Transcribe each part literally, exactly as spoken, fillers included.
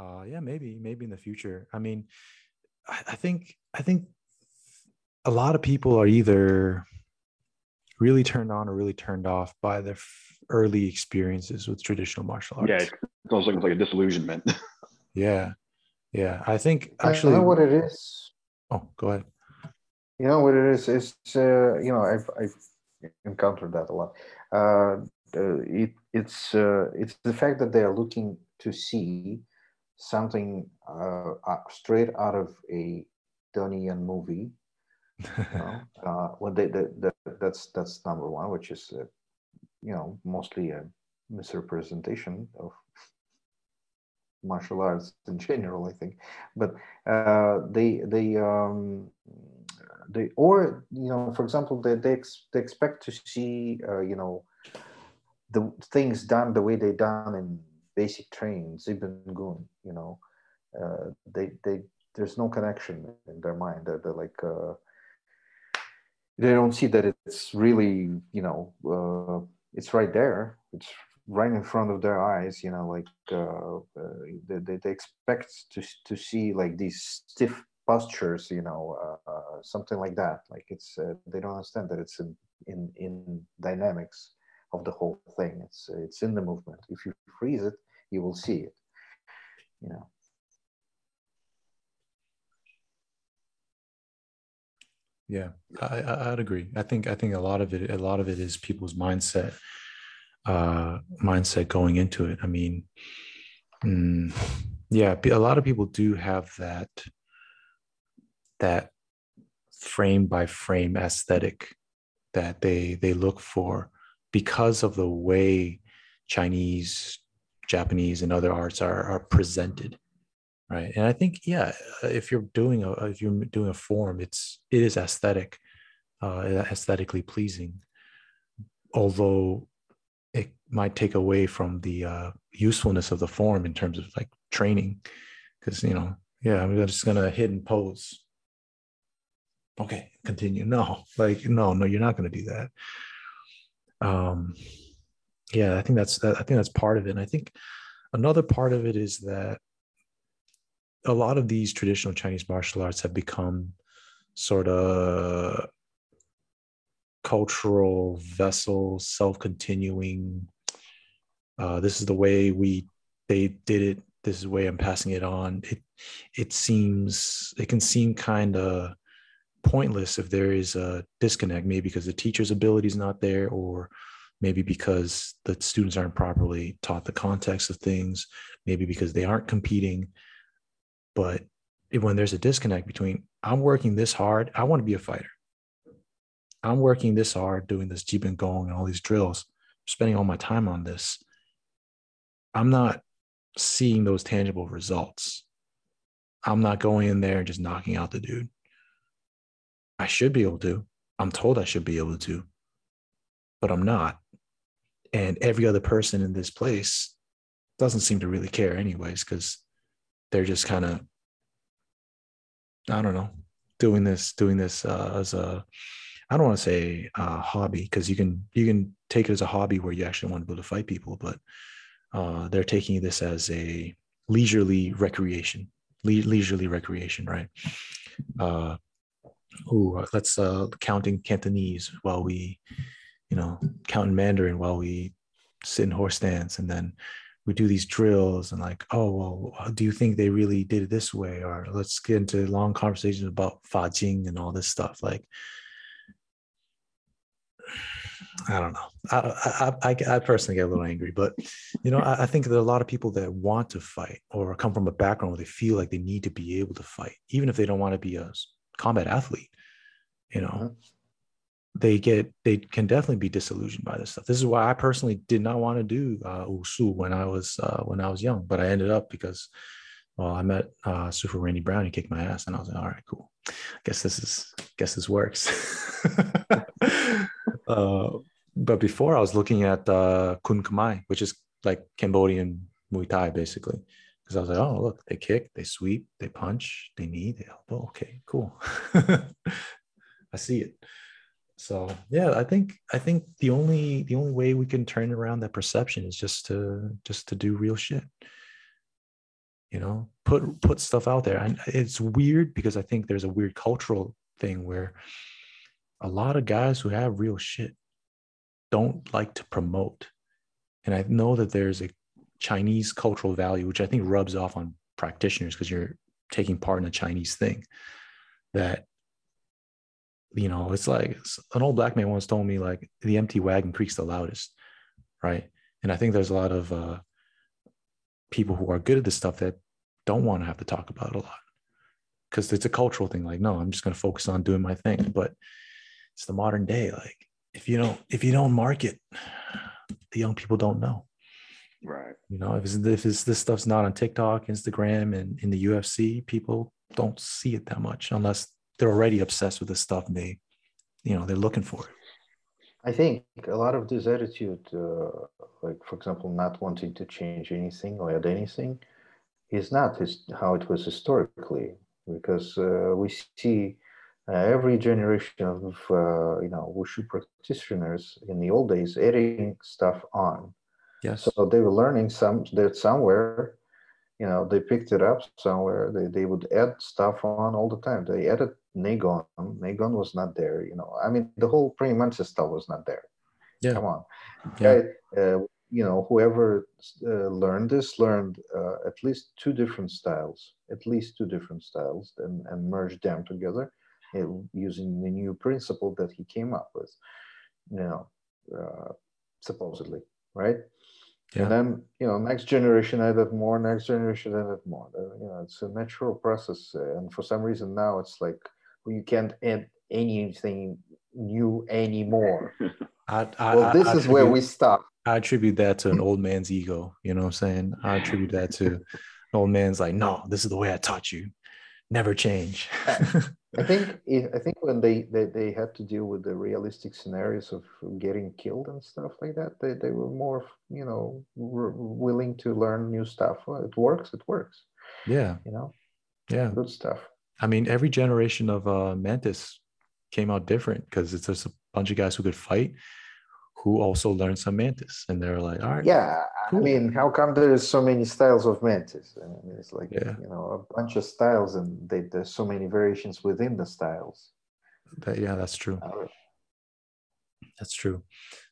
Uh, yeah, maybe, maybe in the future. I mean, I, I think, I think a lot of people are either really turned on or really turned off by their f- early experiences with traditional martial arts. Yeah, it's almost like, it's like a disillusionment. Yeah, yeah. I think actually, I know what it is. Oh, go ahead. You know what it is? It's uh, you know, I've I've encountered that a lot. Uh, it it's uh, it's the fact that they are looking to see something uh, straight out of a Donnie Yen movie. You know? uh, well, they, they, they, that's that's number one, which is uh, you know, mostly a misrepresentation of martial arts in general, I think. But uh, they they um, they or you know, for example, they they, ex- they expect to see uh, you know, the things done the way they done in basic training, Zibengun, you know, uh, they they there's no connection in their mind. They're, they're like uh, they don't see that it's really, you know, uh, it's right there, it's right in front of their eyes, you know, like uh, uh, they they expect to to see like these stiff postures, you know, uh, uh, something like that. Like it's uh, they don't understand that it's in, in in dynamics of the whole thing. It's it's in the movement. If you freeze it, you will see it, you know. Yeah, I, I'd agree. I think I think a lot of it a lot of it is people's mindset, uh, mindset going into it. I mean, mm, yeah, a lot of people do have that that frame by frame aesthetic that they they look for because of the way Chinese, Japanese, and other arts are are presented. Right. And I think, yeah, if you're doing a, if you're doing a form, it's, it is aesthetic, uh, aesthetically pleasing, although it might take away from the uh, usefulness of the form in terms of like training. Cause you know, yeah, I'm just going to hit and pose. Okay. Continue. No, like, no, no, you're not going to do that. Um, yeah, I think that's, I think that's part of it. And I think another part of it is that a lot of these traditional Chinese martial arts have become sort of cultural vessel, self-continuing. Uh, this is the way we they did it. This is the way I'm passing it on. It it seems it can seem kind of pointless if there is a disconnect, maybe because the teacher's ability is not there, or maybe because the students aren't properly taught the context of things, maybe because they aren't competing. But when there's a disconnect between, I'm working this hard, I want to be a fighter. I'm working this hard, doing this Jiben Gong and all these drills, spending all my time on this. I'm not seeing those tangible results. I'm not going in there and just knocking out the dude. I should be able to. I'm told I should be able to, but I'm not. And every other person in this place doesn't seem to really care anyways, because they're just kind of, I don't know, doing this, doing this uh, as a, I don't want to say uh hobby, because you can, you can take it as a hobby where you actually want to be able to fight people, but uh, they're taking this as a leisurely recreation, le- leisurely recreation, right? Uh, ooh, let's uh, count in Cantonese while we, you know, count in Mandarin while we sit in horse stance, and then we do these drills and like, oh, well, do you think they really did it this way? Or let's get into long conversations about Fa Jing and all this stuff. Like, I don't know. I I, I, I personally get a little angry, but you know, I, I think there are a lot of people that want to fight or come from a background where they feel like they need to be able to fight, even if they don't want to be a combat athlete, you know, mm-hmm. they get, they can definitely be disillusioned by this stuff. This is why I personally did not want to do uh, Wushu when I was uh, when I was young, but I ended up because, well, I met uh, Shifu Randy Brown. He kicked my ass, and I was like, all right, cool. I guess this is, guess this works. uh, but before I was looking at uh, Kun Khmer, which is like Cambodian Muay Thai, basically, because I was like, oh, look, they kick, they sweep, they punch, they knee, they elbow. Okay, cool. I see it. So yeah, I think I think the only the only way we can turn around that perception is just to just to do real shit. you know, put put stuff out there. And it's weird because I think there's a weird cultural thing where a lot of guys who have real shit don't like to promote. And I know that there's a Chinese cultural value, which I think rubs off on practitioners because you're taking part in a Chinese thing that, you know, it's like an old black man once told me, like, the empty wagon creaks the loudest, right? And I think there's a lot of uh, people who are good at this stuff that don't want to have to talk about it a lot because it's a cultural thing. Like, no, I'm just going to focus on doing my thing. But it's the modern day. Like, if you don't, if you don't market, the young people don't know. Right. You know, if it's, if it's, this stuff's not on TikTok, Instagram, and in the U F C, people don't see it that much unless they're already obsessed with this stuff and they, you know, they're looking for it. I think a lot of this attitude, uh, like, for example, not wanting to change anything or add anything, is not his, how it was historically, because uh, we see uh, every generation of, uh, you know, Wushu practitioners in the old days adding stuff on. Yes. So they were learning some, that somewhere, you know, they picked it up somewhere. They, they would add stuff on all the time. They added Nagon. Nagon was not there, you know. I mean, the whole praying mantis stuff was not there. Yeah. Come on. Yeah. I, uh, you know, whoever uh, learned this learned uh, at least two different styles, at least two different styles, and, and merged them together uh, using the new principle that he came up with, you know, uh, supposedly, right? Yeah. And then, you know, next generation added more, next generation added more. Uh, you know, it's a natural process. Uh, and for some reason now it's like, well, you can't add anything new anymore. I, I, well, this I, I is attribute, where we stop. I attribute that to an old man's ego. You know what I'm saying? I attribute that to an old man's like, no, this is the way I taught you. Never change. I think I think when they, they, they had to deal with the realistic scenarios of getting killed and stuff like that, they, they were more, you know, were willing to learn new stuff. It works. It works. Yeah. You know? Yeah. Good stuff. I mean, every generation of uh, Mantis came out different because it's just a bunch of guys who could fight who also learned some Mantis. And they're like, all right. Yeah. Cool. I mean, how come there's so many styles of Mantis? I mean, it's like, yeah, you know, a bunch of styles and they, there's so many variations within the styles. That, yeah, that's true. Uh, that's true.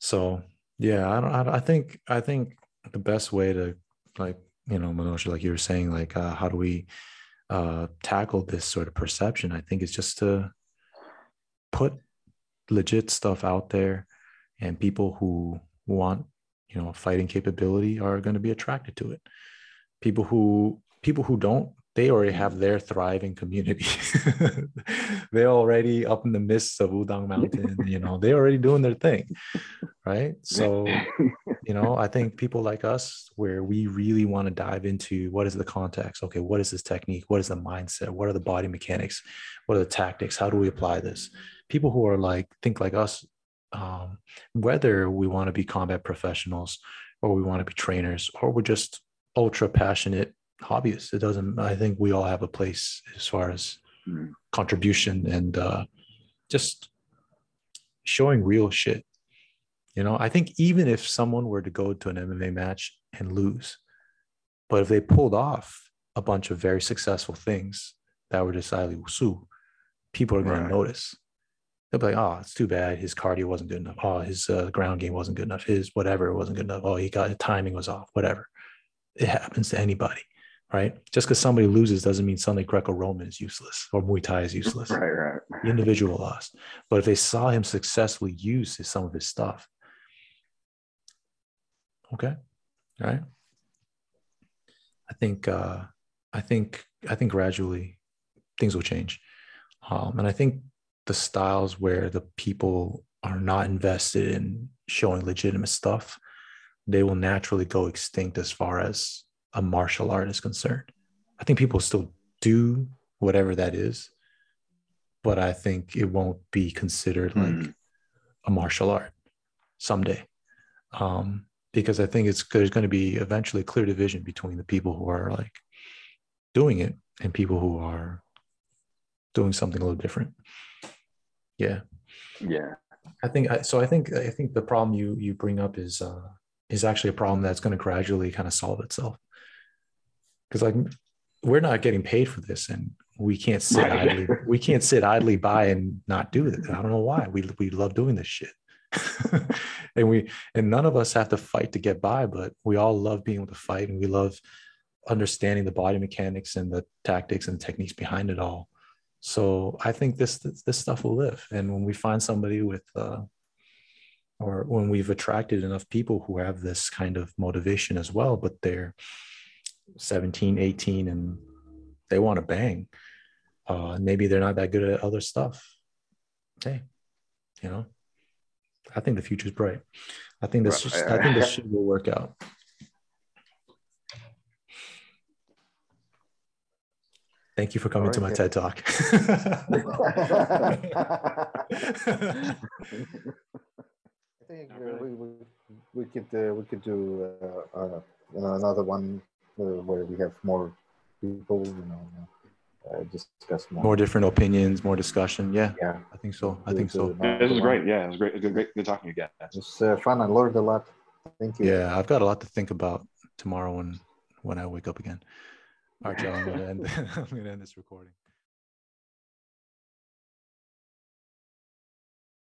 So, yeah, I don't, I, I think, I think the best way to, like, you know, Manoj, like you were saying, like, uh, how do we uh, tackle this sort of perception? I think it's just to put legit stuff out there. And people who want, you know, fighting capability are going to be attracted to it. People who people who don't, they already have their thriving community. They're already up in the midst of Wudang Mountain. You know, they're already doing their thing, right? So, you know, I think people like us, where we really want to dive into what is the context. Okay, what is this technique? What is the mindset? What are the body mechanics? What are the tactics? How do we apply this? People who are like, think like us. Um, whether we want to be combat professionals or we want to be trainers or we're just ultra passionate hobbyists, it doesn't, I think we all have a place as far as mm. contribution and uh, just showing real shit. You know, I think even if someone were to go to an M M A match and lose, but if they pulled off a bunch of very successful things that were decidedly wushu, people are going right. to notice. They'll be like, oh, it's too bad. His cardio wasn't good enough. Oh, his uh, ground game wasn't good enough. His whatever wasn't good enough. Oh, he got, the timing was off, whatever. It happens to anybody, right? Just because somebody loses doesn't mean suddenly Greco Roman is useless or Muay Thai is useless. Right, right. The individual lost. But if they saw him successfully use his, some of his stuff, okay, all right. I think, uh, I think, I think gradually things will change. Um, and I think the styles where the people are not invested in showing legitimate stuff, they will naturally go extinct as far as a martial art is concerned. I think people still do whatever that is, but I think it won't be considered like mm. a martial art someday. Um, because I think it's, there's going to be eventually a clear division between the people who are like doing it and people who are doing something a little different. Yeah. Yeah. I think, so I think, I think the problem you, you bring up is, uh, is actually a problem that's going to gradually kind of solve itself. Cause like we're not getting paid for this, and we can't sit right. idly. We can't sit idly by and not do it. I don't know why. We we love doing this shit, and we and none of us have to fight to get by, but we all love being able to fight, and we love understanding the body mechanics and the tactics and the techniques behind it all. So I think this this, this stuff will live, and when we find somebody with, uh, or when we've attracted enough people who have this kind of motivation as well, but they're seventeen, eighteen, and they want to bang. Uh, maybe they're not that good at other stuff. Hey, you know, I think the future's bright. I think this, just, I think this shit will work out. Thank you for coming right, to my yeah. TED Talk. I think uh, really. we, we could uh, we could do uh, uh, another one uh, where we have more people, you know, uh, discuss more. more different opinions, more discussion. Yeah, yeah, I think so. I think so. This is great. Yeah, it was great. Good, great, good talking again. It's uh, fun. I learned a lot. Thank you. Yeah, I've got a lot to think about tomorrow when when I wake up again. All right, y'all. I'm gonna end. I'm gonna end this recording.